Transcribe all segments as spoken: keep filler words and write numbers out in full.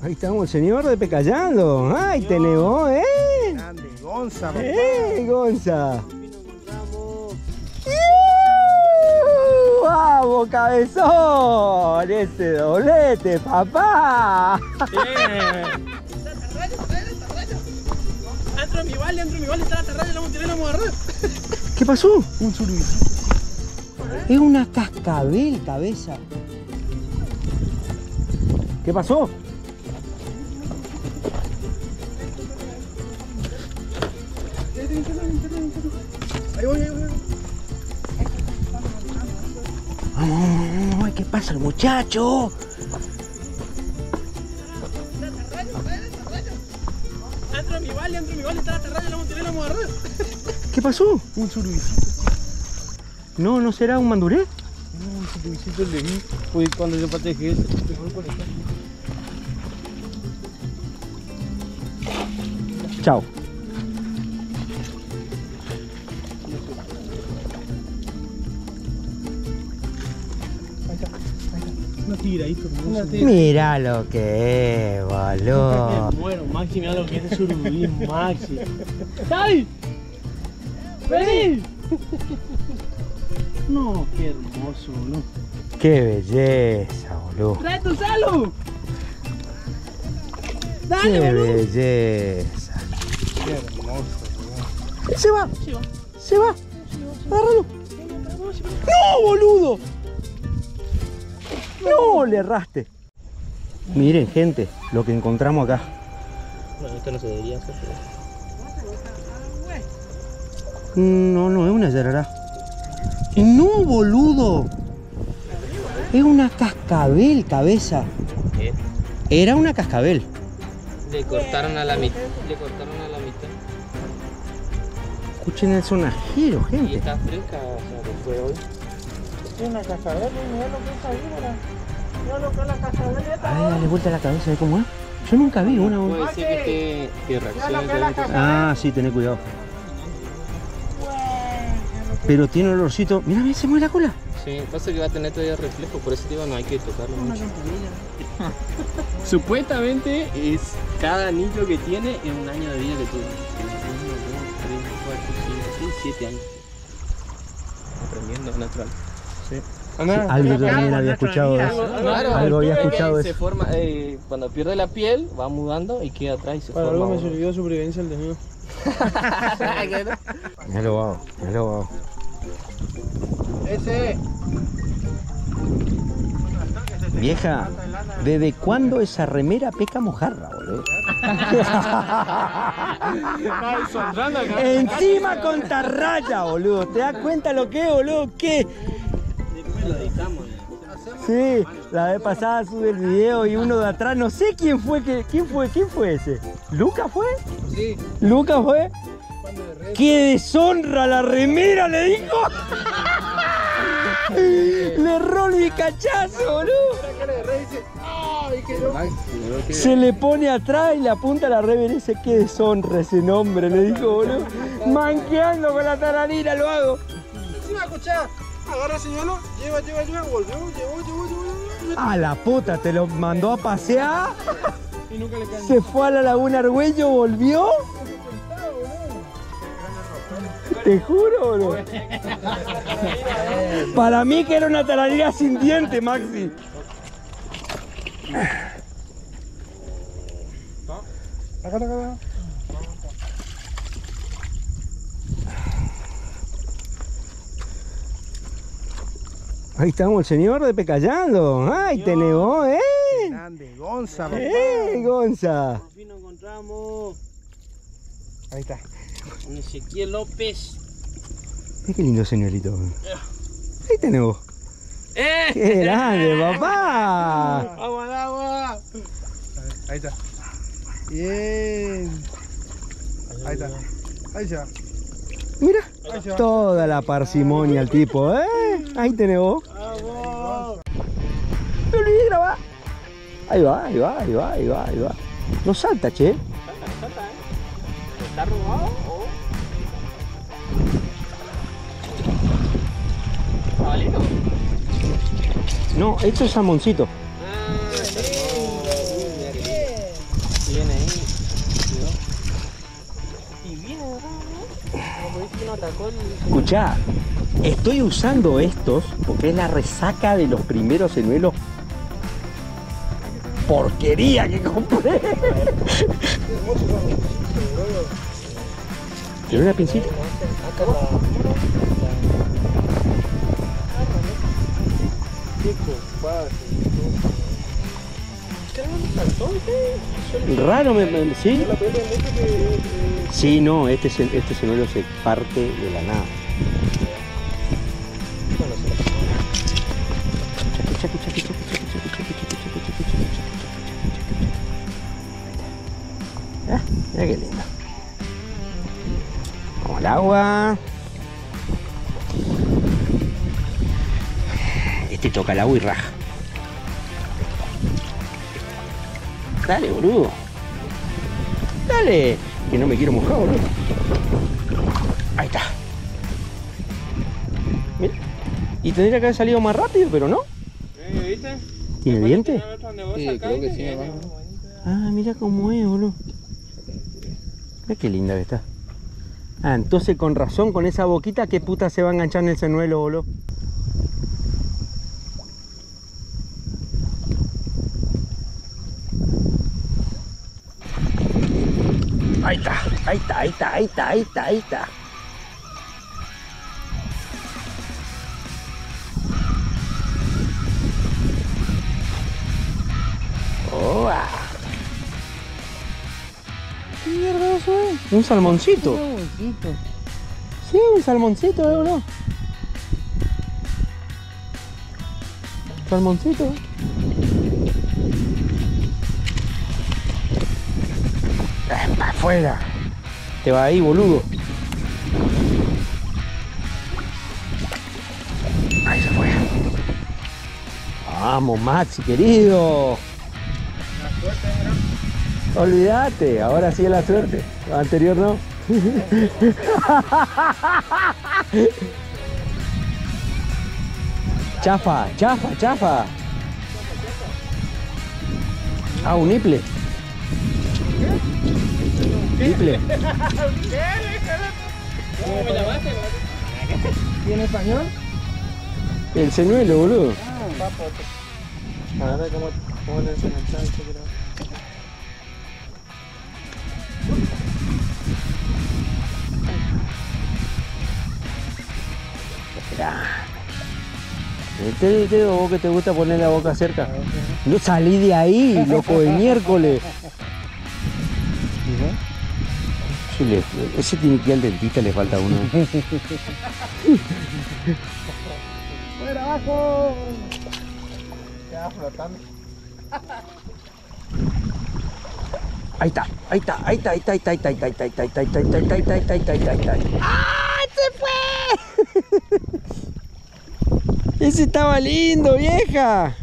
Ahí estamos, el señor de Pecallando. ¡Ay, señor, te negó, eh! Grande, Gonza, papá. ¡Eh, Gonza! ¡Vamos, cabezón! ¡Ese doblete, papá! Bien. ¿Está atarraya? ¿Está atarraya? Entro mi vale, entro mi vale, está atarraya, lo vamos a tirar, lo vamos a agarrar. ¿Qué pasó? Un surubí. Es una cascabel, cabeza. ¿Qué pasó? Ahí voy, ahí voy. Ay, ay, ay, ¿qué pasa el muchacho? Entra mi vale, entra mi vale, está atarraya, lo vamos a tirar, lo vamos a agarrar. ¿Qué pasó? Un surubí. No, ¿no será un manduré? No, un surubicito le vi, pues cuando yo pateje ese, mejor por acá. Chao. Una tiradita, una tira. Mira lo que es, boludo. Bueno, Maxi, mira lo que es el surubí, Maxi. ¡Ay! ¡Vení! No, qué hermoso, boludo. Qué belleza, boludo. ¡Trae tu salud! ¡Dale, qué boludo! Belleza. Qué hermoso, boludo. Se va. Se va. Se va. Agárralo. ¡No, boludo! ¡No, le erraste! Miren, gente, lo que encontramos acá. Bueno, esto no se debería hacer, pero... No, no, es una yarará. ¡No, boludo! Es una cascabel, cabeza. ¿Qué? Era una cascabel. Le cortaron a la mitad. Le cortaron a la mitad. Escuchen el sonajero, gente. Y está fresca, o sea, que fue hoy. Es una cascabel, mira lo que es ahí, ¿verdad? Mira lo que es la cascabel. Ay, dale vuelta a la cabeza, ¿ves cómo es? Yo nunca vi una. Puede ser que te, te reaccione. Ah, sí, tené cuidado. Pero tiene olorcito. Mira, mira, se mueve la cola. Sí, pasa que va a tener todavía reflejo, por eso digo, no hay que tocarlo mucho. Supuestamente es cada anillo que tiene en un año de vida que tuvo. uno, dos, tres, cuatro, cinco, seis, siete años. Aprendiendo natural. Sí. Sí, algo yo también había escuchado de eso. Claro, algo había escuchado de eso. Se forma, eh, cuando pierde la piel, va mudando y queda atrás y se forma. Para algo me sirvió de supervivencia el desnudo. Ya lo hago, ya lo hago. Ese. Vieja, ¿desde cuándo esa remera peca mojarra, boludo? Encima con tarraya, boludo. ¿Te das cuenta lo que es, boludo? ¿Qué? Sí, la vez pasada sube el video y uno de atrás, no sé quién fue, que, quién fue, quién fue ese. ¿Lucas fue? Sí. ¿Lucas fue? ¡Qué deshonra la remera! ¡Le dijo! ¡Le erró mi cachazo, boludo! Se le pone atrás y le apunta la remera y dice, ¡qué deshonra ese nombre! Le dijo, boludo. Manqueando con la tararira lo hago. Encima, escuchá. Agarra, señalo, lleva, lleva, lleva, volvió, llevó, llevó, llevó. A la puta, te lo mandó a pasear. Y nunca le cayó. Se fue a la laguna Arguello, volvió. Te juro, bro. Para mí que era una tararira sin diente, Maxi. Acá, acá, acá. Ahí estamos, el señor de Pecallando. ¡Ay, te negó, eh! Grande, Gonza, papá. ¡Eh, Gonza! Por fin nos encontramos. Ahí está. Exequiel López. Mira qué lindo señorito. Ahí te negó. ¡Eh! ¡Qué grande, papá! ¡Vamos al agua! Ahí está. Bien. Ahí está. Ahí está. Mira, toda la parsimonia el tipo, ¿eh? Ahí te negó. Me olvidé de grabar. Ahí va, ahí va, ahí va, ahí va, ahí va. No salta, che. Salta, salta, ¿eh? ¿Está robado o...? ¿Cabalito? No, esto es salmoncito. Ah, qué lindo. Escuchá, estoy usando estos porque es la resaca de los primeros señuelos. Porquería que compré. ¿Tiene una pincita? Raro, me, me, ¿sí? Sí, no, este, es el, este señuelo se parte de la nada. Ah, mira qué lindo. Vamos al agua. Este toca el agua y raja. Dale, boludo. Dale. Que no me quiero mojar, boludo. Ahí está. Mira. Y tendría que haber salido más rápido, pero no. ¿Viste? ¿Tiene diente? Sí, creo que sí, ah, mira cómo es, boludo. Mira qué linda que está. Ah, entonces con razón, con esa boquita, ¿qué puta se va a enganchar en el señuelo, boludo? Ahí está, ahí está, ahí está, ahí está, ahí está, ahí está. Oh, ah. ¿Qué mierda eso es? Un salmoncito. Un salmoncito. Sí, un salmoncito, ¿eh, o no? Salmoncito. Para afuera. Te va ahí, boludo. Ahí se fue. Vamos, Maxi, querido. La suerte, ¿no? Olvídate, ahora sí es la suerte. Lo anterior no. Chafa, chafa, chafa. Ah, un niple. ¿Niple? ¿Cómo me llamaste? ¿Tiene español? El señuelo, boludo. Ah, papote. A ver cómo... Este dedo vos que te gusta poner la boca cerca. No salí de ahí, loco, de miércoles. Ese tiene que ir al dentista, le falta uno. ¡Fuera abajo! Ya flotando. Ahí está, ahí está, ahí está, ahí está, ahí está, ahí está, ahí está, ahí está, ahí está, ahí está, ahí está, ahí está, ahí está, ahí está, ahí está. ¡Ah! ¡Se fue! Ese estaba lindo, vieja.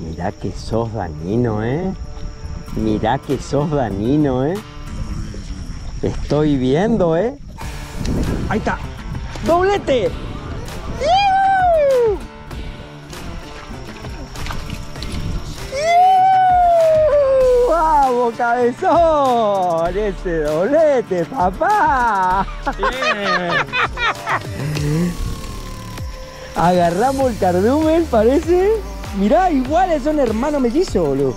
Mirá que sos dañino, eh. Mirá que sos dañino, eh. Te estoy viendo, ¿eh? Ahí está. ¡Doblete! ¡Yuhu! ¡Yuhu! ¡Vamos, cabezón! ¡Ese doblete, papá! Bien. Agarramos el cardumen, parece. Mirá, iguales son hermanos mellizos, boludo.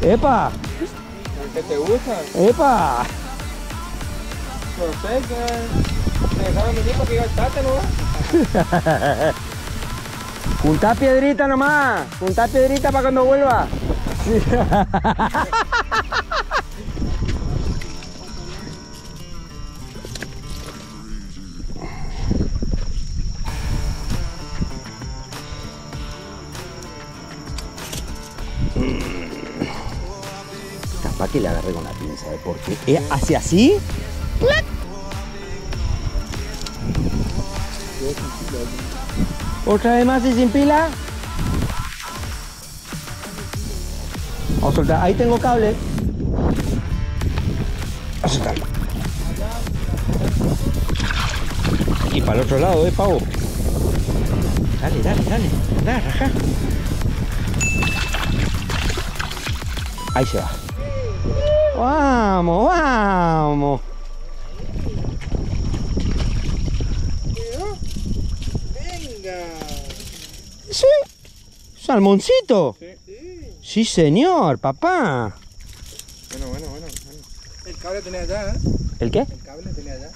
¡Epa! ¿Qué te gusta? ¡Epa! No sé, que... ¿Te dejaron venir porque gastaste, no? Juntá piedrita nomás. Juntá piedrita para cuando vuelva. Para que la agarré con la pinza, ¿eh? Porque ¿eh? hace así. ¡Plac! Otra vez más y sin pila. Vamos a soltar. Ahí tengo cable. Vamos a soltarlo. Y para el otro lado, ¿eh, pavo? Dale, dale, dale. Anda, raja. Ahí se va. Vamos, vamos. Venga. Sí. Salmoncito. Sí. Sí, señor, papá. Bueno, bueno, bueno. bueno. El cable tenía allá, ¿eh? ¿El qué? El cable tenía allá.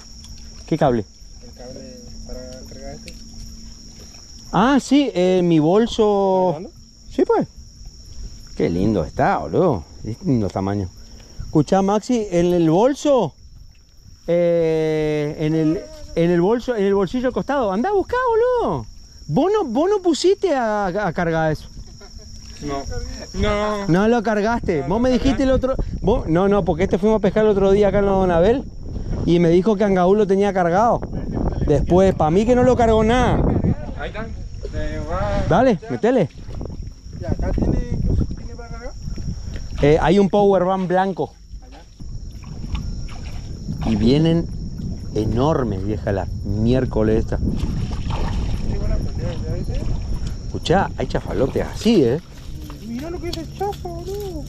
¿Qué cable? El cable para cargar este. Ah, sí, eh, mi bolso. Sí, pues. Qué lindo está, boludo. Lindo tamaño. Escuchá, Maxi, en el bolso. Eh, en el. En el bolso, en el bolsillo al costado. Andá a buscar, boludo. Vos no, vos no pusiste a, a cargar eso. No. No. No lo cargaste. No, vos me dijiste el otro. ¿Vos? No, no, porque este fuimos a pescar el otro día acá en la Donabel. Y me dijo que Angaú lo tenía cargado. Después, para mí que no lo cargó nada. Ahí está. Dale, metele. ¿Y acá tiene, tiene para cargar? Eh, hay un power van blanco. Y vienen enormes, vieja, la miércoles esta. Escuchá, hay chafalotes así, eh. Mirá lo que es el chafa, boludo.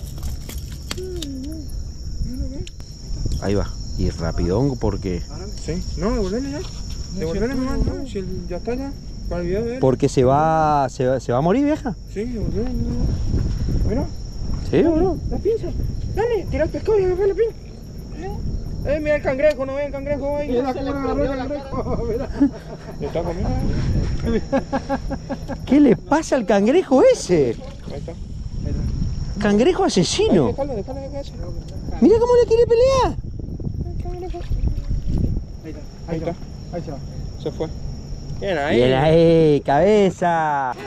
Ahí va. Y rapidón porque... Sí. No, devolvele ya. Devolvele nomás, ¿no? Si el, ya está ya. Para el video de él. Porque se va, se va, se va a morir, vieja. Sí, devolvele. Mira. Sí, boludo. La pinza. Dale, tira el pescado y agarra la pinza. Eh, mira el cangrejo, no ve el cangrejo ahí. Mira cangrejo. ¿Le está comiendo? ¿Qué le pasa al cangrejo ese? Ahí está. Cangrejo asesino. Déjalo, déjalo de casa. Mira cómo le quiere pelear. Ahí está, ahí está, ahí se va. Se fue. Bien ahí. Bien ahí, cabeza. Ahí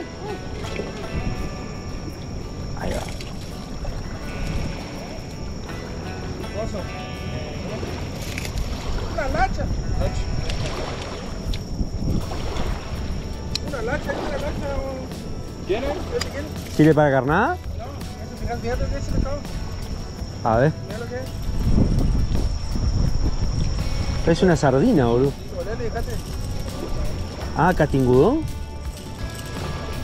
va. Una lacha. Una lacha, una lacha. ¿Tiene? ¿Sirve para carnada? No, eso fíjate, fíjate lo que es el pescado. A ver. Mira lo que es. Es una sardina, boludo. Ah, catingudón.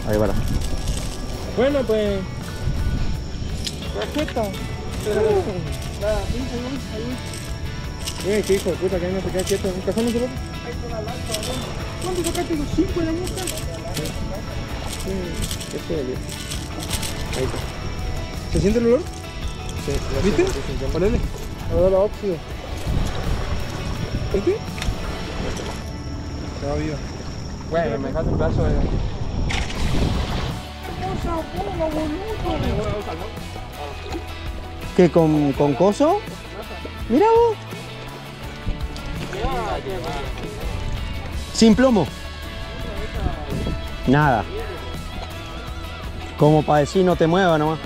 Ahí va. Bueno, pues. La cuesta. Pero. La pinza, ¿no? Ahí. Eh, qué hijo de puta, que ahí no se queda quieto. ¿Un cajón no se lo? Ahí está la lanza, boludo. ¿Cuándo sacaste los cinco de la mosca? Sí, este es el diez. Ahí está. ¿Se siente el olor? Sí, lo ¿viste? Ponele. Ahora la óxido. ¿Este? Se va vivo. Bueno, me dejaste un plazo de... ¿Qué? ¿Con, con coso? Mirá vos. Sin plomo. Nada. Como para decir no te muevas nomás.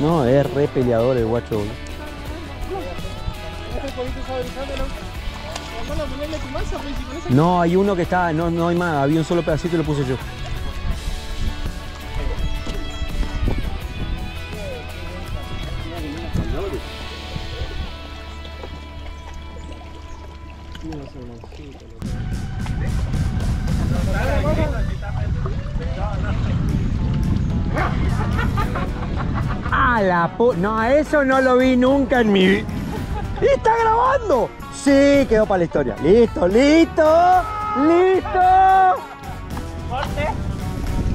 No, es re peleador el guacho. No, hay uno que está, no, no hay más, había un solo pedacito y lo puse yo. No, eso no lo vi nunca en mi vida. ¡Está grabando! Sí, quedó para la historia. Listo, listo, listo. ¿Corte?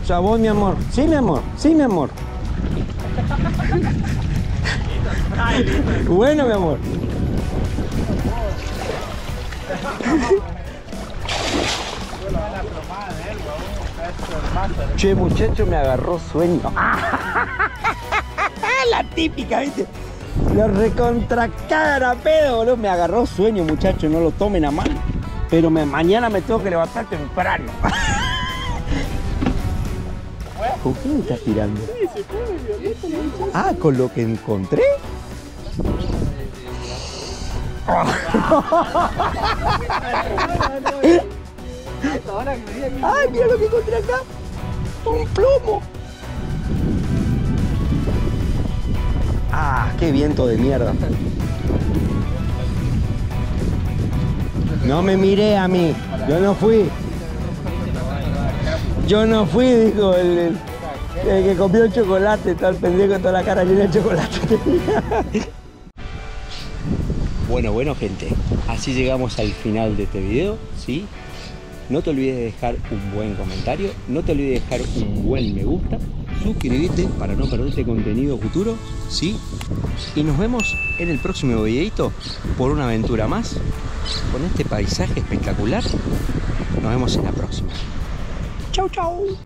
Chabón, mi amor. Sí, mi amor. Sí, mi amor. Bueno, mi amor. Che, muchacho, me agarró sueño. La típica, ¿viste? Lo recontracaron a pedo, boludo. Me agarró sueño, muchachos, no lo tomen a mal. Pero me, mañana me tengo que levantar temprano. ¿Con qué me estás tirando? Ah, ¿con lo que encontré? ¡Ay, mira lo que encontré acá! ¡Un plomo! ¡Ah, qué viento de mierda! No me miré a mí, yo no fui. Yo no fui, dijo el, el, el que comió el chocolate, está el pendejo, toda la cara llena de chocolate. Bueno, bueno gente, así llegamos al final de este video, ¿sí? No te olvides de dejar un buen comentario, no te olvides de dejar un buen me gusta, suscribirte para no perderte contenido futuro, ¿sí? Y nos vemos en el próximo videito por una aventura más, con este paisaje espectacular. Nos vemos en la próxima. Chau, chau.